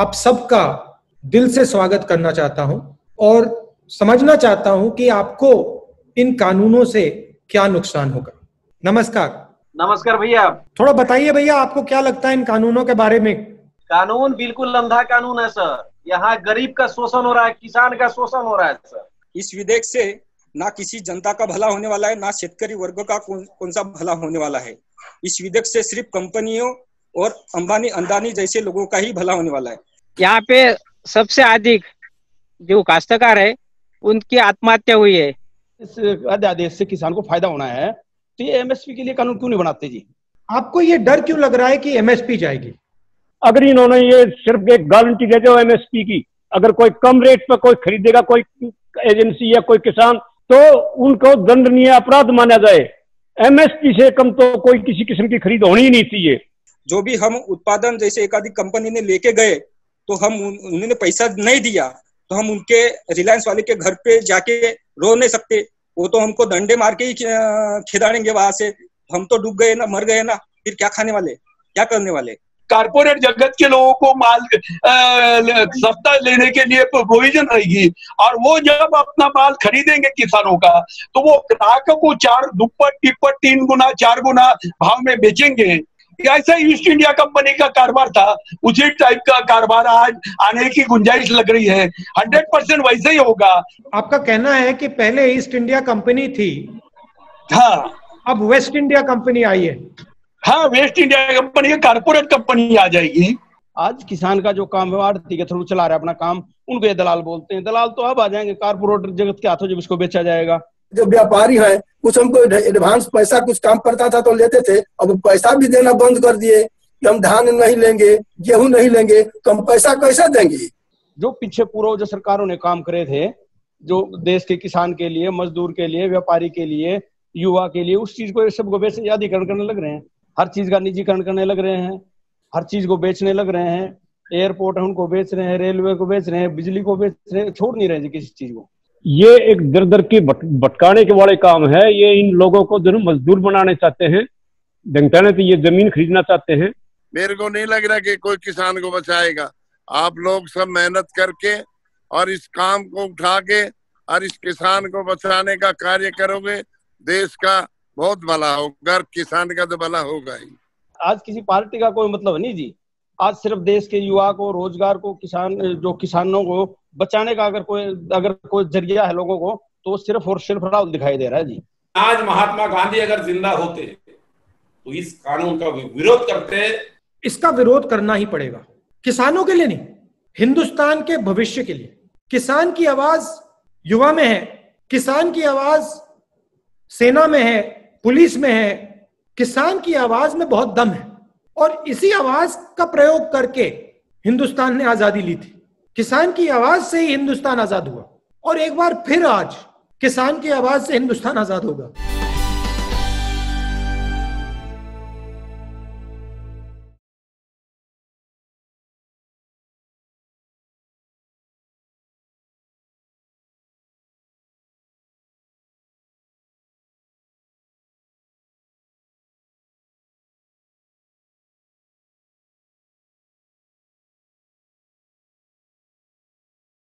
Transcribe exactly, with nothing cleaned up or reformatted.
आप सबका दिल से स्वागत करना चाहता हूं और समझना चाहता हूं कि आपको इन कानूनों से क्या नुकसान होगा। नमस्कार। नमस्कार भैया, थोड़ा बताइए भैया, आपको क्या लगता है इन कानूनों के बारे में? कानून बिल्कुल अंधा कानून है सर। यहाँ गरीब का शोषण हो रहा है, किसान का शोषण हो रहा है सर। इस विधेयक से ना किसी जनता का भला होने वाला है, ना शेतकारी वर्ग का कौन सा भला होने वाला है। इस विधेयक से सिर्फ कंपनियों और अंबानी अंदानी जैसे लोगों का ही भला होने वाला है। यहाँ पे सबसे अधिक जो काश्तकार है उनकी आत्महत्या हुई है। इस अध्यादेश से किसान को फायदा होना है तो ये एमएसपी के लिए कानून क्यों नहीं बनाते जी? आपको ये डर क्यों लग रहा है कि एमएसपी जाएगी? अगर इन्होंने ये सिर्फ एक गारंटी दे दो एमएसपी की, अगर कोई कम रेट पर कोई खरीदेगा, कोई एजेंसी या कोई किसान, तो उनको दंडनीय अपराध माना जाए। एमएसपी से कम तो कोई किसी किस्म की खरीद होनी ही नहीं चाहिए। जो भी हम उत्पादन जैसे एक आधी कंपनी ने लेके गए तो हम उन्होंने पैसा नहीं दिया तो हम उनके रिलायंस वाले के घर पे जाके रो नहीं सकते। वो तो हमको डंडे मार के ही खिदाड़ेंगे वहां से। हम तो डूब गए ना, मर गए ना, फिर क्या खाने वाले, क्या करने वाले? कारपोरेट जगत के लोगों को माल सस्ता लेने के लिए प्रोविजन रहेगी और वो जब अपना माल खरीदेंगे किसानों का तो वो ग्राहकों को चार दुप्पट तिप्पट तीन गुना चार गुना भाव में बेचेंगे। ऐसा ईस्ट इंडिया कंपनी का कारोबार था, उसी टाइप का कारोबार आज आने की गुंजाइश लग रही है। हंड्रेड परसेंट वैसे ही होगा। आपका कहना है कि पहले ईस्ट इंडिया कंपनी थी, हाँ, अब वेस्ट इंडिया कंपनी आई है। हाँ, West India company corporate company आ जाएगी। आज किसान का जो काम है आड़ती के थ्रू चला रहा है अपना काम, उनको ये दलाल बोलते हैं। दलाल तो अब आ जाएंगे कारपोरेट जगत के हाथों जब इसको बेचा जाएगा। जो व्यापारी है कुछ हमको एडवांस पैसा कुछ काम पड़ता था तो लेते थे, अब पैसा भी देना बंद कर दिए कि हम धान नहीं लेंगे, गेहूं नहीं लेंगे, तो हम पैसा कैसे देंगे? जो पीछे पूर्व जो सरकारों ने काम करे थे, जो देश के किसान के लिए, मजदूर के लिए, व्यापारी के लिए, युवा के लिए, उस चीज को सबको बेचाधिकरण करने लग रहे हैं। हर चीज का निजीकरण करने लग रहे हैं, हर चीज को बेचने लग रहे हैं। एयरपोर्ट है उनको बेच रहे हैं, रेलवे को बेच रहे हैं, बिजली को बेच रहे हैं, छोड़ नहीं रहे किसी चीज को। ये एक दर दर की भटकाने के वाले काम है। ये इन लोगों को जो मजदूर बनाने चाहते हैं, डंगटाने से ये जमीन खरीदना चाहते हैं। मेरे को नहीं लग रहा कि कोई किसान को बचाएगा। आप लोग सब मेहनत करके और इस काम को उठा के और इस किसान को बचाने का कार्य करोगे, देश का बहुत भला होगा, किसान का तो भला होगा ही। आज किसी पार्टी का कोई मतलब नहीं जी। आज सिर्फ देश के युवा को, रोजगार को, किसान जो किसानों को बचाने का अगर कोई अगर कोई जरिया है लोगों को, तो सिर्फ और सिर्फ राहुल दिखाई दे रहा है जी। आज महात्मा गांधी अगर जिंदा होते तो इस कानून का विरोध करते। इसका विरोध करना ही पड़ेगा, किसानों के लिए नहीं, हिंदुस्तान के भविष्य के लिए। किसान की आवाज युवा में है, किसान की आवाज सेना में है, पुलिस में है। किसान की आवाज में बहुत दम है और इसी आवाज का प्रयोग करके हिंदुस्तान ने आजादी ली थी। किसान की आवाज से ही हिंदुस्तान आजाद हुआ और एक बार फिर आज किसान की आवाज से हिंदुस्तान आजाद होगा।